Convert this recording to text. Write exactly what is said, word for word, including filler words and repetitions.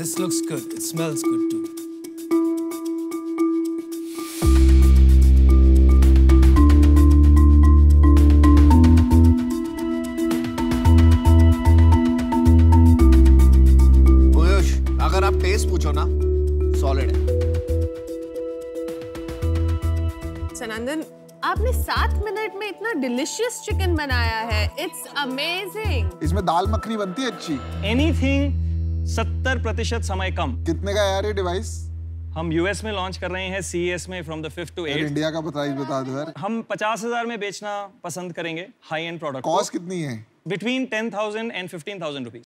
This looks good. It smells good too. Piyush, अगर आप taste पूछो ना, solid है. सनंदन, आपने सात मिनट में इतना delicious chicken बनाया है. It's amazing. इसमें दाल मखनी बनती है अच्छी. Anything. सत्तर प्रतिशत समय कम. कितने का यार ये डिवाइस? हम यूएस में लॉन्च कर रहे हैं, सीएस में from the fifth to eight. India का प्राइस बता दो यार. हम पचास हजार में बेचना पसंद करेंगे हाई एंड प्रोडक्ट. कॉस्ट कितनी है? Between ten thousand and fifteen thousand rupees.